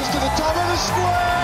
goes to the top of the square.